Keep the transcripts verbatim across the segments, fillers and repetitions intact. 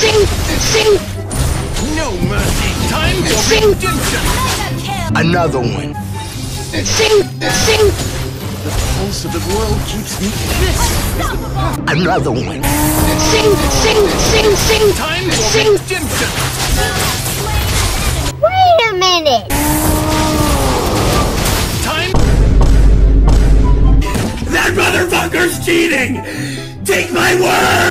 Sing! Sing! No mercy! Time for sing. Redemption! Another one! Sing! Sing! The pulse of the world keeps me this! Another one! Sing! Sing! Sing! Sing! Time for sing. Redemption! Wait a minute! Time! That motherfucker's cheating! Take my word!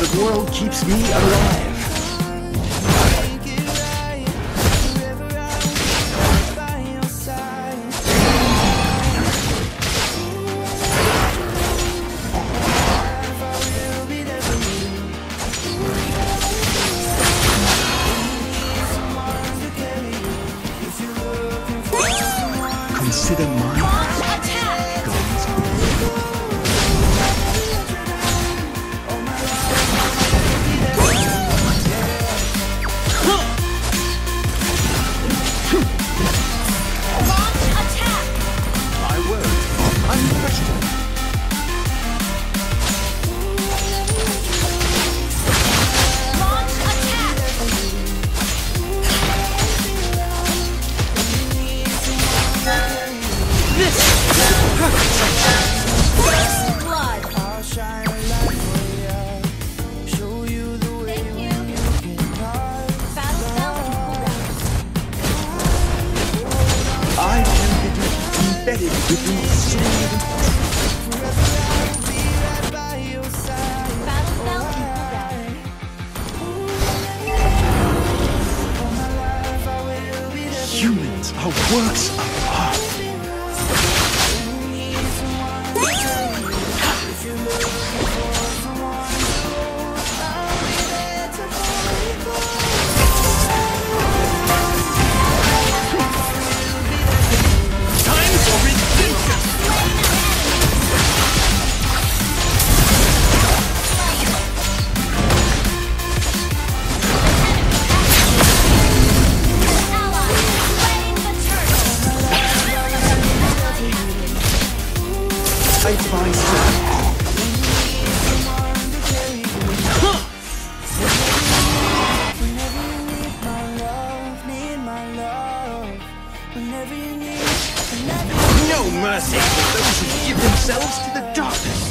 The world keeps me alive. Consider mine. Humans are works of art. No mercy for those who give themselves to the darkness.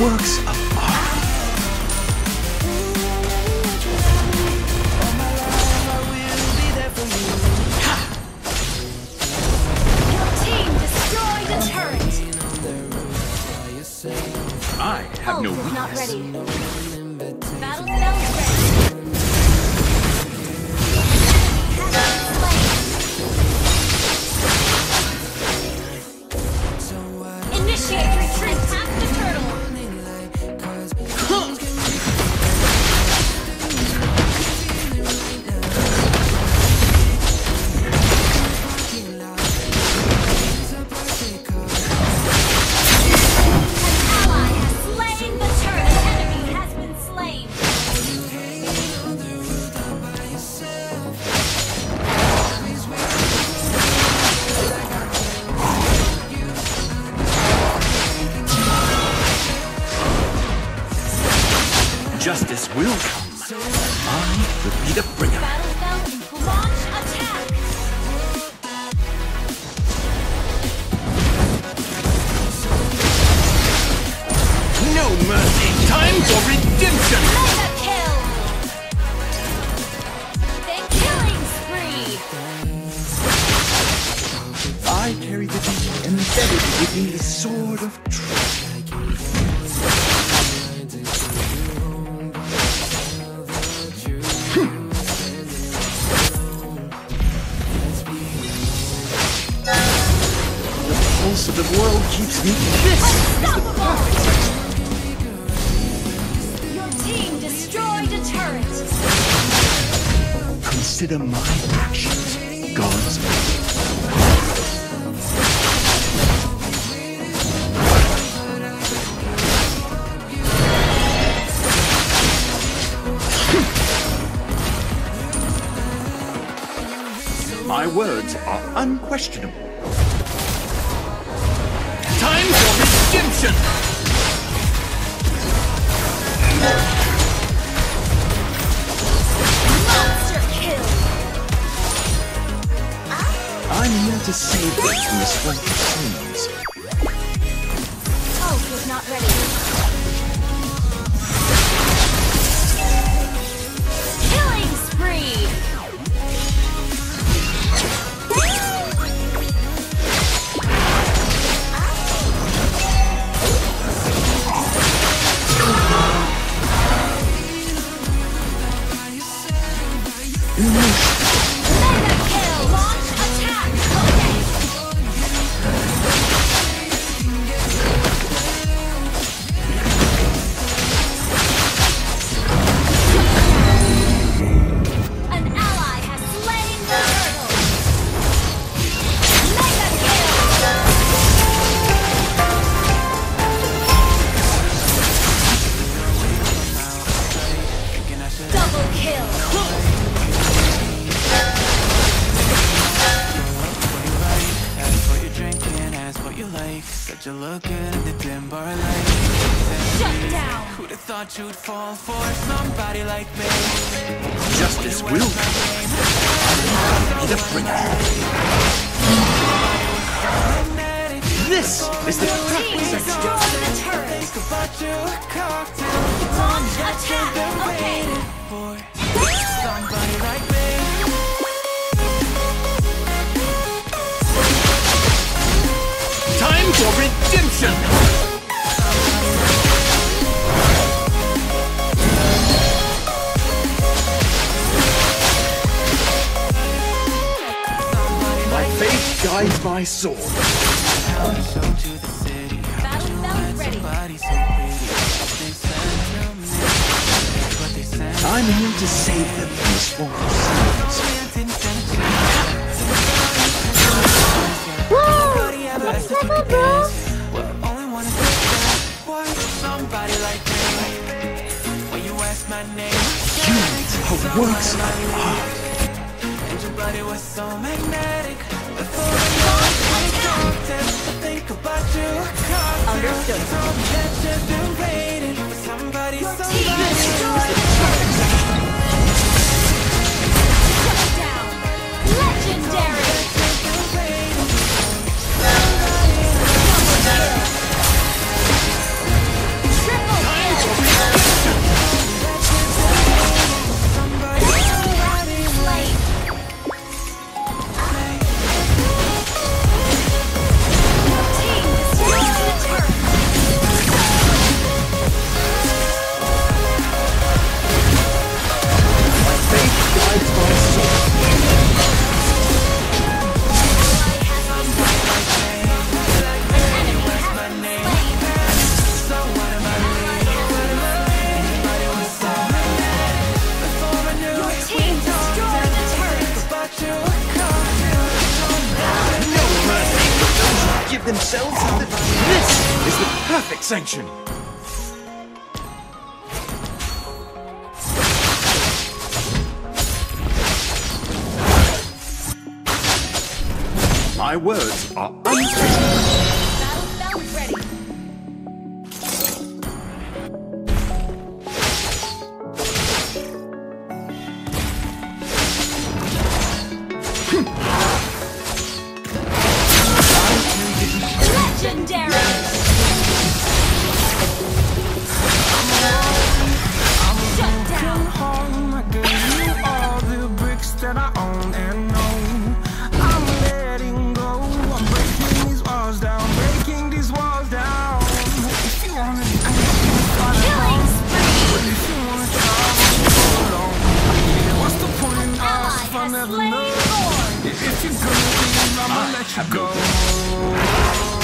Works of art. Your team destroyed a turret. I have no weakness. Not ready. Battle now ready. Initiate retreat past the turtle. will come. I will be the bringer. Battlefield, launch attack! No mercy! Time for redemption! Mega kill! The killing spree! I carry the deep embedded within the sword of truth. So the world keeps me. This is the perfect. Your team destroyed a turret. Consider my actions, God's will. My words are unquestionable. Time for redemption! Monster kill! I'm here to save it from the strength of sins. Oh, he's not ready. Killing spree! You'd fall for somebody like me. Justice will come. Be the bringer. This is the practice section. Launch attack. Okay. Somebody like me. Time for redemption. Guide my sword. Battlefield ready. I'm here to save them from the swarm of sins. Whoa! Let's level, bro! Humans are works of art. Understood. Down. Legendary. Triple kill. Themselves and the... This is the perfect sanction. My words are unquestionable. Ready. saying no. I'm letting go. I'm breaking these walls down. Breaking these walls down. If you wanna be cool, killing spree. If you wanna travel alone, what's the point in us if I never know? If you're gonna leave, I'ma let you go.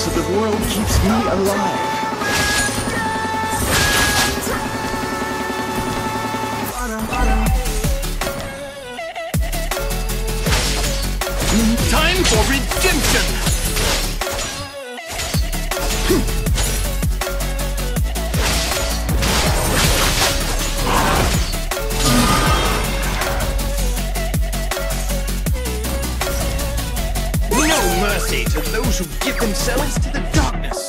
So the world keeps me alive. Time for redemption. No mercy to those who give themselves to the darkness.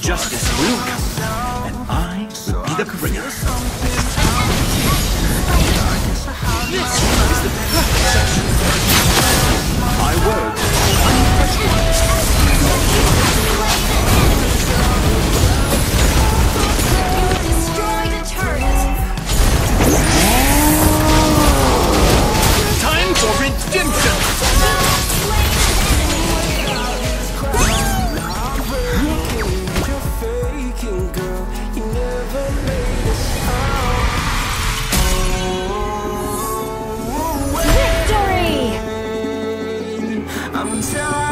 Justice will come, and I will be the bringer. This is the perfect action. My word is unquestioned. Destroy the turret. Time for redemption. I'm sorry.